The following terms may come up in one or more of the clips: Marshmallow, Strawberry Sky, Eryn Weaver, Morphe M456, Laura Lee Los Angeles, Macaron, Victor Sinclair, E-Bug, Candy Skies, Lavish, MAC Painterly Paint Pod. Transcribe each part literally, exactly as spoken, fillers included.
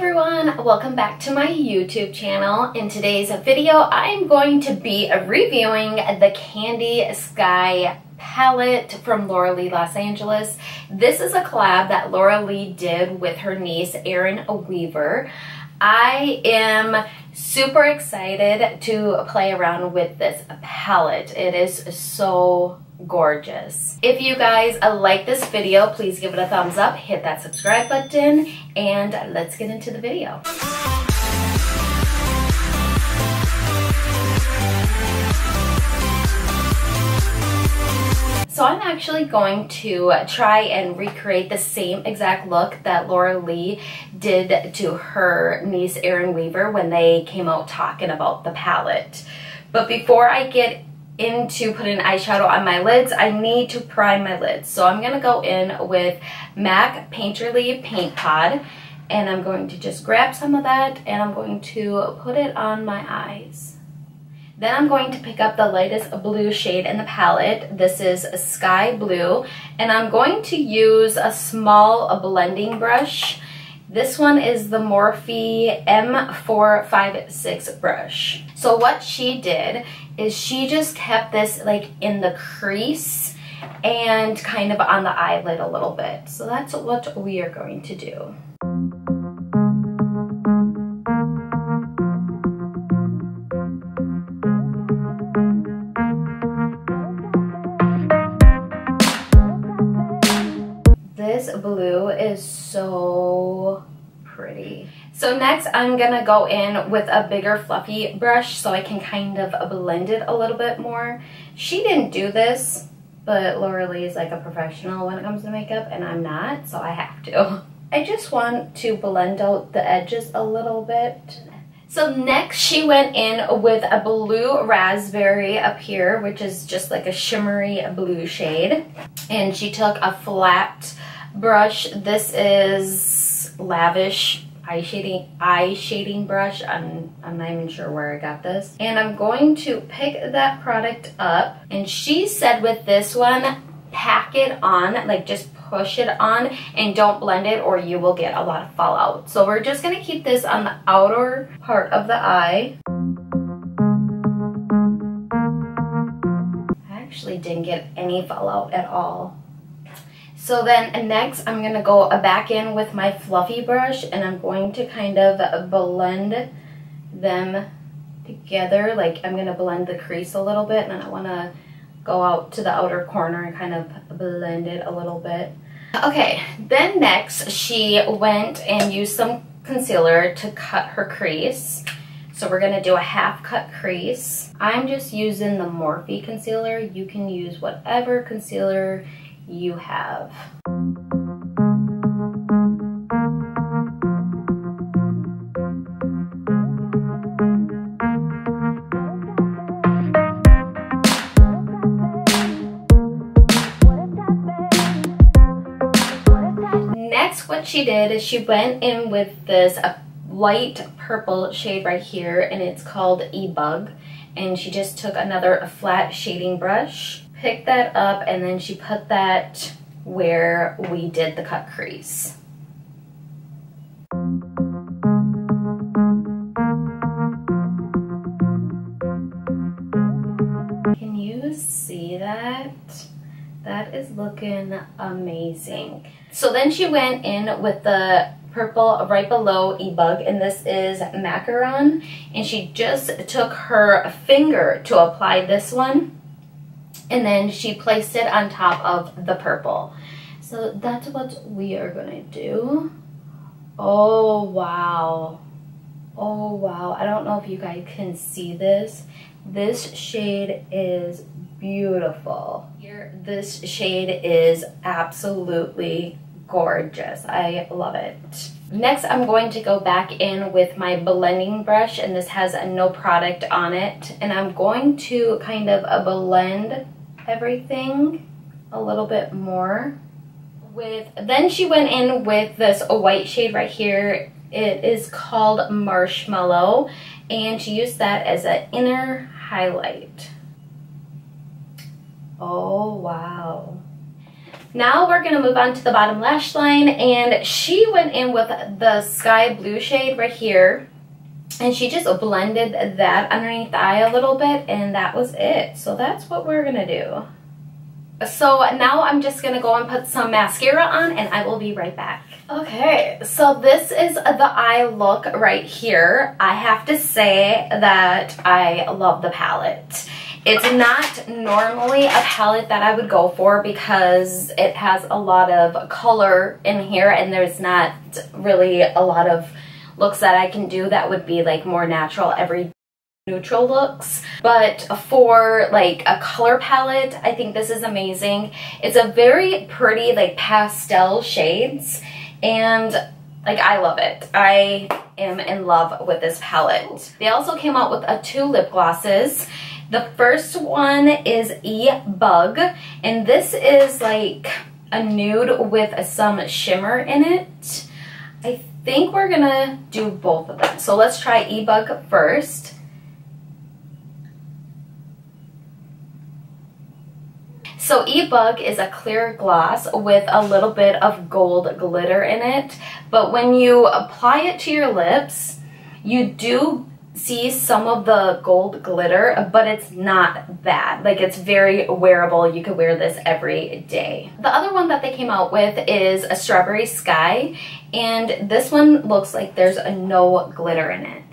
everyone, welcome back to my YouTube channel. In today's video, I'm going to be reviewing the Candy Sky palette from Laura Lee Los Angeles. This is a collab that Laura Lee did with her niece, Eryn Weaver. I am super excited to play around with this palette. It is so gorgeous. If you guys like this video, please give it a thumbs up, hit that subscribe button, and let's get into the video. So I'm actually going to try and recreate the same exact look that Laura Lee did to her niece Eryn Weaver when they came out talking about the palette. But before I get into putting eyeshadow on my lids, I need to prime my lids. So I'm gonna go in with MAC Painterly Paint Pod, and I'm going to just grab some of that and I'm going to put it on my eyes. Then I'm going to pick up the lightest blue shade in the palette. This is Sky Blue, and I'm going to use a small a blending brush. This one is the Morphe M four five six brush. So what she did is she just kept this like in the crease and kind of on the eyelid a little bit. So that's what we are going to do. This blue is so pretty. So next I'm gonna go in with a bigger fluffy brush so I can kind of blend it a little bit more. She didn't do this, but Laura Lee is like a professional when it comes to makeup and I'm not, so I have to. I just want to blend out the edges a little bit. So next she went in with a blue raspberry up here, which is just like a shimmery blue shade. And she took a flat brush. This is Lavish eye shading eye shading brush. I'm, I'm not even sure where I got this. And I'm going to pick that product up. And she said with this one, pack it on, like just push it on and don't blend it or you will get a lot of fallout. So we're just gonna keep this on the outer part of the eye. I actually didn't get any fallout at all. So then next I'm gonna go back in with my fluffy brush and I'm going to kind of blend them together. Like I'm gonna blend the crease a little bit and I wanna go out to the outer corner and kind of blend it a little bit. Okay, then next she went and used some concealer to cut her crease. So we're gonna do a half cut crease. I'm just using the Morphe concealer. You can use whatever concealer you have. What she did is she went in with this uh, light purple shade right here, and it's called E-Bug, and she just took another uh, flat shading brush, picked that up, and then she put that where we did the cut crease. Can you see that? That is looking amazing. So then she went in with the purple right below E-Bug, and this is Macaron, and she just took her finger to apply this one, and then she placed it on top of the purple. So that's what we are gonna do. Oh wow, oh wow. I don't know if you guys can see this. This shade is beautiful. Here, this shade is absolutely gorgeous. I love it. Next, I'm going to go back in with my blending brush, and this has a no product on it. And I'm going to kind of blend everything a little bit more. With then she went in with this white shade right here. It is called Marshmallow, and she used that as an inner highlight. Oh wow. Now we're going to move on to the bottom lash line, and she went in with the sky blue shade right here, and she just blended that underneath the eye a little bit, and that was it. So that's what we're going to do. So now I'm just going to go and put some mascara on, and I will be right back. Okay, so this is the eye look right here. I have to say that I love the palette. It's not normally a palette that I would go for because it has a lot of color in here, and there's not really a lot of looks that I can do that would be like more natural, everyday neutral looks. But for like a color palette, I think this is amazing. It's a very pretty like pastel shades, and like I love it. I am in love with this palette. They also came out with a two lip glosses. The first one is E-Bug, and this is like a nude with some shimmer in it. I think we're gonna do both of them. So let's try E-Bug first. So E-Bug is a clear gloss with a little bit of gold glitter in it, but when you apply it to your lips, you do see some of the gold glitter, but it's not bad. Like, it's very wearable. You could wear this every day. The other one that they came out with is a Strawberry Sky, and this one looks like there's a no glitter in it.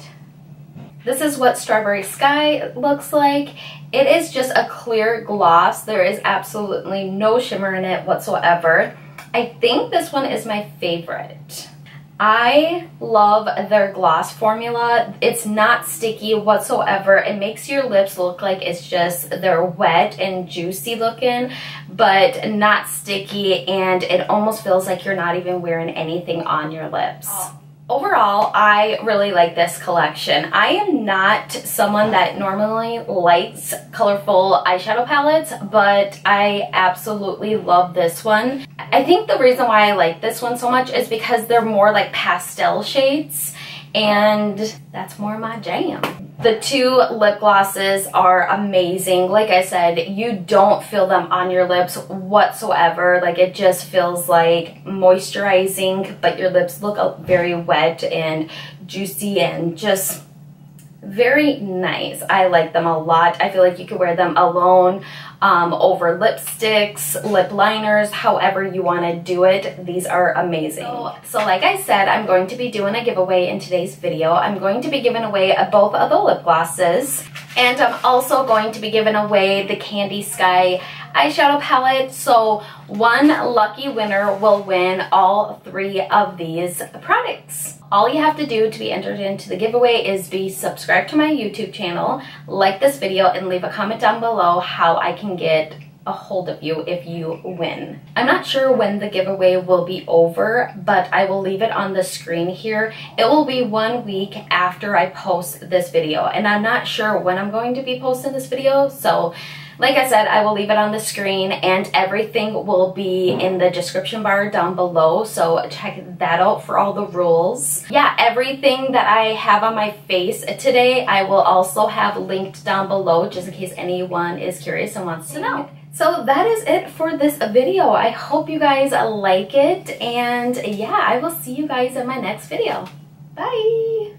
This is what Strawberry Sky looks like. It is just a clear gloss. There is absolutely no shimmer in it whatsoever. I think this one is my favorite. I love their gloss formula. It's not sticky whatsoever. It makes your lips look like it's just, they're wet and juicy looking, but not sticky, and it almost feels like you're not even wearing anything on your lips. Oh. Overall, I really like this collection. I am not someone that normally likes colorful eyeshadow palettes, but I absolutely love this one. I think the reason why I like this one so much is because they're more like pastel shades, and that's more my jam. The two lip glosses are amazing. Like I said, you don't feel them on your lips whatsoever. Like, it just feels like moisturizing, but your lips look very wet and juicy and just very nice. I like them a lot. I feel like you could wear them alone, um, over lipsticks, lip liners, however you want to do it. These are amazing. So, so like I said, I'm going to be doing a giveaway in today's video. I'm going to be giving away both of the lip glosses, and I'm also going to be giving away the Candy Sky eyeshadow palette. So one lucky winner will win all three of these products. All you have to do to be entered into the giveaway is be subscribed to my YouTube channel, like this video, and leave a comment down below how I can get a hold of you if you win. I'm not sure when the giveaway will be over, but I will leave it on the screen here. It will be one week after I post this video, and I'm not sure when I'm going to be posting this video, so like I said, I will leave it on the screen, and everything will be in the description bar down below, so check that out for all the rules. Yeah, everything that I have on my face today, I will also have linked down below just in case anyone is curious and wants to know. So that is it for this video. I hope you guys like it, and yeah, I will see you guys in my next video. Bye!